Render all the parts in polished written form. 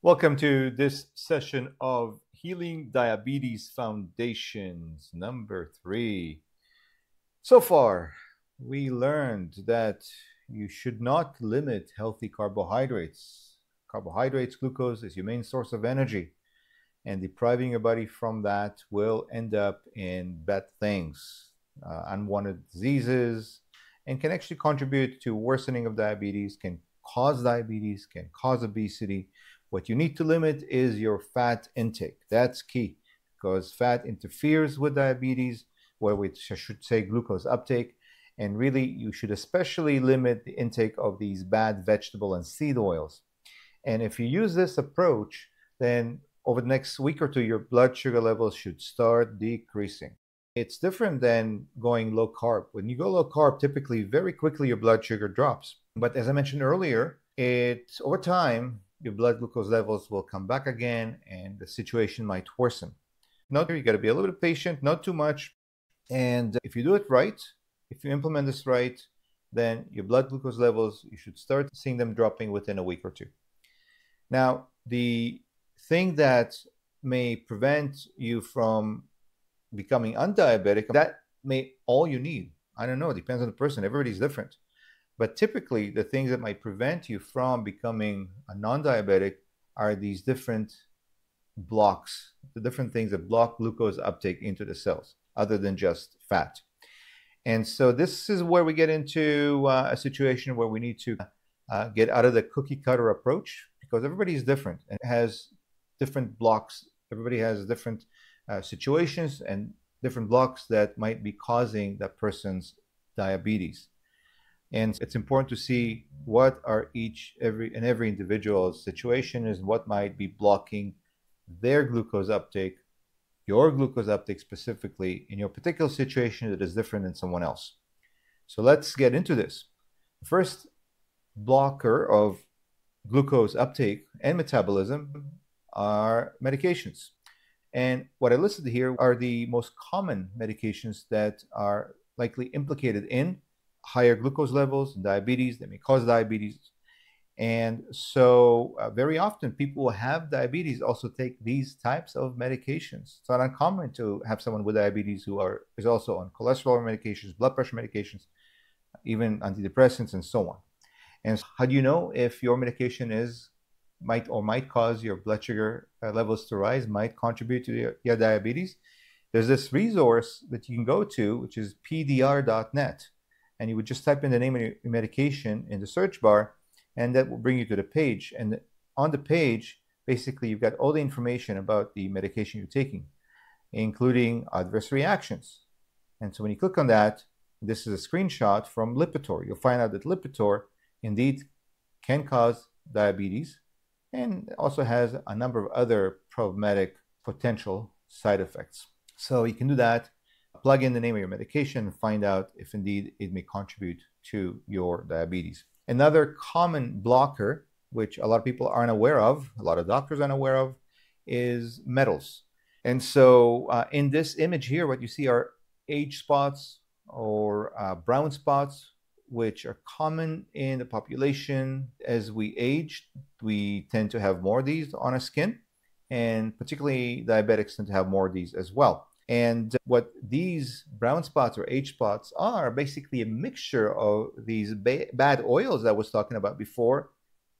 Welcome to this session of Healing Diabetes Foundations, number 3. So far, we learned that you should not limit healthy carbohydrates. Carbohydrates, glucose, is your main source of energy, and depriving your body from that will end up in bad things, unwanted diseases, and can actually contribute to worsening of diabetes, can cause diabetes, can cause obesity. What you need to limit is your fat intake. That's key, because fat interferes with diabetes, where we should say glucose uptake. And really, you should especially limit the intake of these bad vegetable and seed oils. And if you use this approach, then over the next week or two, your blood sugar levels should start decreasing. It's different than going low carb. When you go low carb, typically very quickly your blood sugar drops. But as I mentioned earlier, over time, your blood glucose levels will come back again and the situation might worsen. Note, you got to be a little bit patient, not too much. And if you do it right, if you implement this right, then your blood glucose levels, you should start seeing them dropping within a week or two. Now, the thing that may prevent you from becoming undiabetic, that may all you need. I don't know, it depends on the person, everybody's different. But typically, the things that might prevent you from becoming a non-diabetic are these different blocks, the different things that block glucose uptake into the cells, other than just fat. And so this is where we get into a situation where we need to get out of the cookie-cutter approach, because everybody is different and has different blocks. Everybody has different situations and different blocks that might be causing that person's diabetes. And it's important to see what are every individual's situation is, what might be blocking their glucose uptake, your glucose uptake specifically in your particular situation that is different than someone else. So let's get into this. The first blocker of glucose uptake and metabolism are medications. And what I listed here are the most common medications that are likely implicated in higher glucose levels, diabetes, that may cause diabetes. And so very often people who have diabetes also take these types of medications. It's not uncommon to have someone with diabetes who is also on cholesterol medications, blood pressure medications, even antidepressants and so on. And how do you know if your medication might cause your blood sugar levels to rise, might contribute to your diabetes? There's this resource that you can go to, which is PDR.net. And you would just type in the name of your medication in the search bar, and that will bring you to the page. And on the page, basically, you've got all the information about the medication you're taking, including adverse reactions. And so when you click on that, this is a screenshot from Lipitor. You'll find out that Lipitor indeed can cause diabetes and also has a number of other problematic potential side effects. So you can do that. Plug in the name of your medication and find out if indeed it may contribute to your diabetes. Another common blocker, which a lot of people aren't aware of, a lot of doctors aren't aware of, is metals. And so in this image here, what you see are age spots or brown spots, which are common in the population. As we age, we tend to have more of these on our skin, and particularly diabetics tend to have more of these as well. And what these brown spots or age spots are basically a mixture of these bad oils that I was talking about before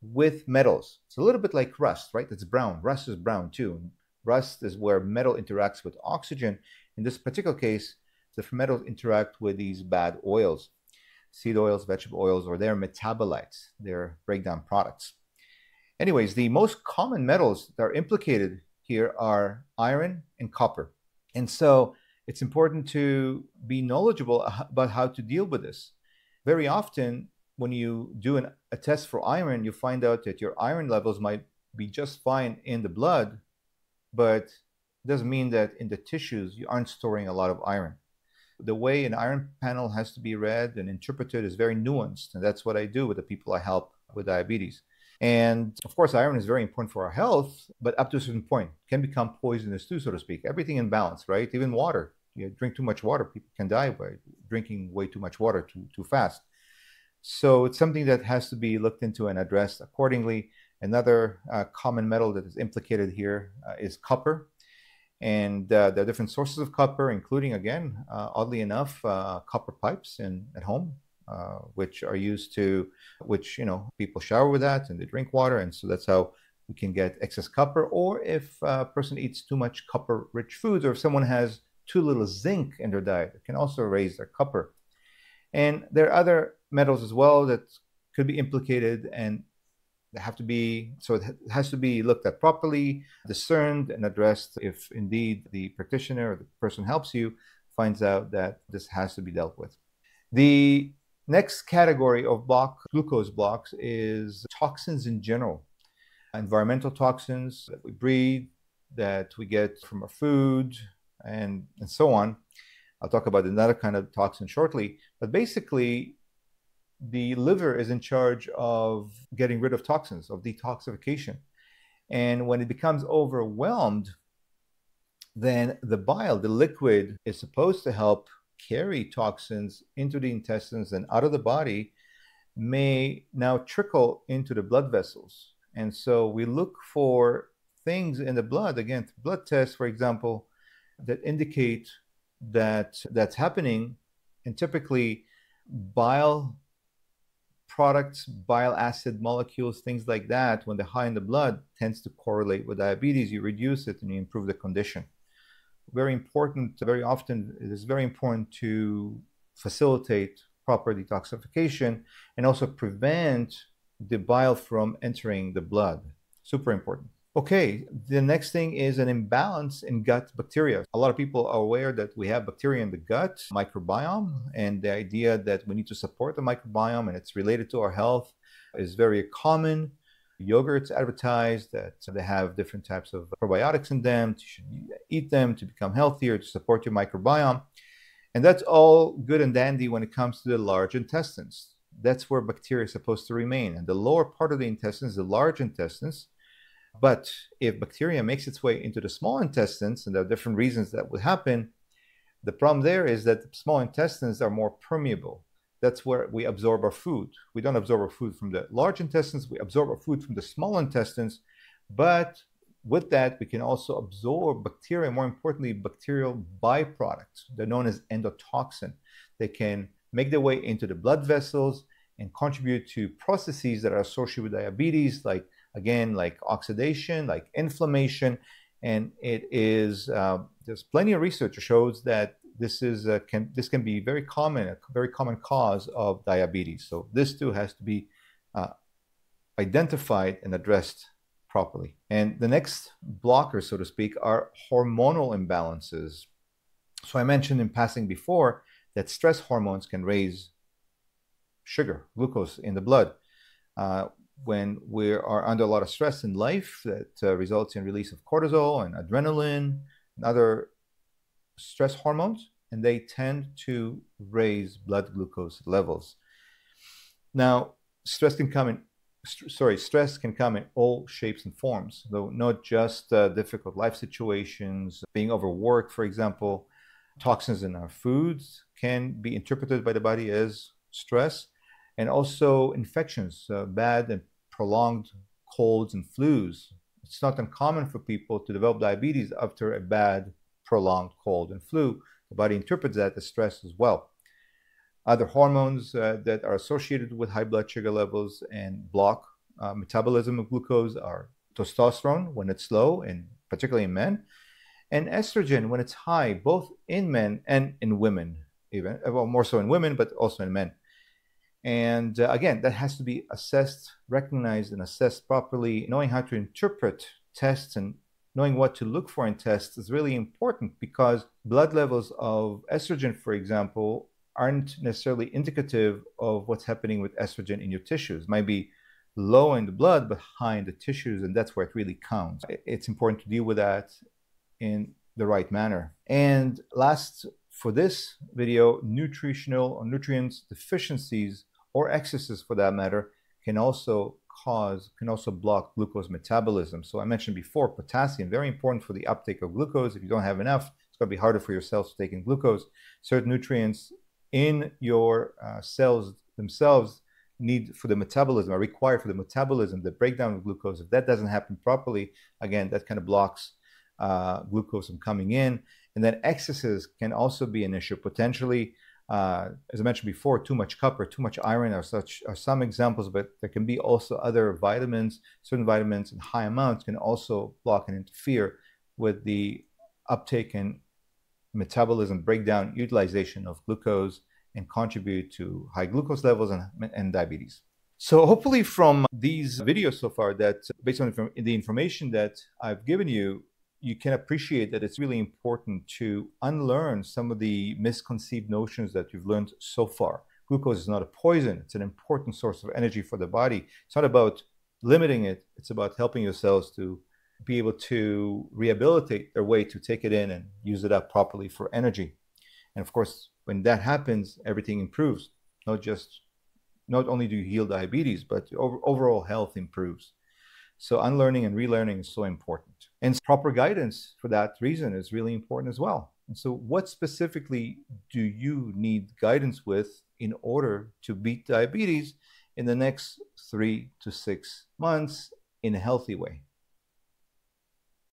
with metals. It's a little bit like rust, right? It's brown. Rust is brown too. Rust is where metal interacts with oxygen. In this particular case, the metals interact with these bad oils, seed oils, vegetable oils, or their metabolites, their breakdown products. Anyways, the most common metals that are implicated here are iron and copper. And so it's important to be knowledgeable about how to deal with this. Very often, when you do a test for iron, you find out that your iron levels might be just fine in the blood, but it doesn't mean that in the tissues you aren't storing a lot of iron. The way an iron panel has to be read and interpreted is very nuanced, and that's what I do with the people I help with diabetes. And of course, iron is very important for our health, but up to a certain point, it can become poisonous too, so to speak. Everything in balance, right? Even water. You drink too much water, people can die by drinking way too much water too fast. So it's something that has to be looked into and addressed accordingly. Another common metal that is implicated here is copper. And there are different sources of copper, including, again, oddly enough, copper pipes at home, which are used to, which, you know, people shower with that and they drink water. And so that's how we can get excess copper. Or if a person eats too much copper-rich foods, or if someone has too little zinc in their diet, it can also raise their copper. And there are other metals as well that could be implicated, and they have to be, so it has to be looked at properly, discerned and addressed if indeed the practitioner or the person helps you finds out that this has to be dealt with. The next category of glucose blocks is toxins in general. Environmental toxins that we breathe, that we get from our food, and so on. I'll talk about another kind of toxin shortly, but basically the liver is in charge of getting rid of toxins, of detoxification. And when it becomes overwhelmed, then the bile, the liquid, is supposed to help carry toxins into the intestines and out of the body, may now trickle into the blood vessels. And so we look for things in the blood, again, blood tests, for example, that indicate that that's happening. And typically bile products, bile acid molecules, things like that, when they're high in the blood, tends to correlate with diabetes. You reduce it and you improve the condition. Very important, very often it is very important to facilitate proper detoxification and also prevent the bile from entering the blood. Super important. Okay, the next thing is an imbalance in gut bacteria. A lot of people are aware that we have bacteria in the gut microbiome, and the idea that we need to support the microbiome and it's related to our health is very common. Yogurts advertise that they have different types of probiotics in them. You should eat them to become healthier, to support your microbiome. And that's all good and dandy when it comes to the large intestines. That's where bacteria is supposed to remain. And the lower part of the intestines, the large intestines. But if bacteria makes its way into the small intestines, and there are different reasons that would happen, the problem there is that the small intestines are more permeable. That's where we absorb our food. We don't absorb our food from the large intestines. We absorb our food from the small intestines. But with that, we can also absorb bacteria, more importantly, bacterial byproducts. They're known as endotoxin. They can make their way into the blood vessels and contribute to processes that are associated with diabetes, like, again, like oxidation, like inflammation. And it is, there's plenty of research that shows that this can be very common, a very common cause of diabetes. So this too has to be identified and addressed properly. And the next blocker, so to speak, are hormonal imbalances. So I mentioned in passing before that stress hormones can raise sugar, glucose in the blood. When we are under a lot of stress in life, that results in release of cortisol and adrenaline and other stress hormones, and they tend to raise blood glucose levels. Now, stress can come in all shapes and forms, though not just difficult life situations, being overworked, for example. Toxins in our foods can be interpreted by the body as stress, and also infections, bad and prolonged colds and flus. It's not uncommon for people to develop diabetes after a bad prolonged cold and flu. The body interprets that as stress as well. Other hormones that are associated with high blood sugar levels and block metabolism of glucose are testosterone when it's low, and particularly in men, and estrogen when it's high, both in men and in women, even, well, more so in women, but also in men. And again, that has to be assessed, recognized, and assessed properly. Knowing how to interpret tests and knowing what to look for in tests is really important, because blood levels of estrogen, for example, aren't necessarily indicative of what's happening with estrogen in your tissues. It might be low in the blood, but high in the tissues, and that's where it really counts. It's important to deal with that in the right manner. And last for this video, nutritional or nutrients deficiencies, or excesses for that matter, can also block glucose metabolism. So I mentioned before, potassium, very important for the uptake of glucose. If you don't have enough, it's going to be harder for your cells to take in glucose. Certain nutrients in your cells themselves need for the metabolism, are required for the metabolism, the breakdown of glucose, if that doesn't happen properly, again, that kind of blocks glucose from coming in. And then excesses can also be an issue. Potentially, as I mentioned before, too much copper, too much iron are some examples, but there can be also other vitamins. Certain vitamins in high amounts can also block and interfere with the uptake and metabolism, breakdown, utilization of glucose, and contribute to high glucose levels and diabetes. So hopefully from these videos so far, that based on the information that I've given you, you can appreciate that it's really important to unlearn some of the misconceived notions that you've learned so far. Glucose is not a poison. It's an important source of energy for the body. It's not about limiting it. It's about helping your cells to be able to rehabilitate their way to take it in and use it up properly for energy. And of course, when that happens, everything improves. Not only do you heal diabetes, but overall health improves. So unlearning and relearning is so important. And proper guidance for that reason is really important as well. And so what specifically do you need guidance with in order to beat diabetes in the next 3 to 6 months in a healthy way?